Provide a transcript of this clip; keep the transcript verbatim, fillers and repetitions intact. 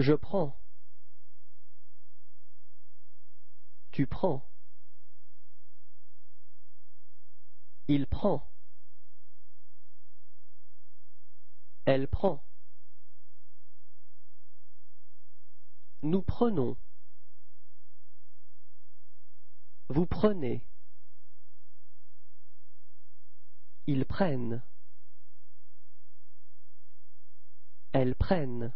Je prends. Tu prends. Il prend. Elle prend. Nous prenons. Vous prenez. Ils prennent. Elles prennent.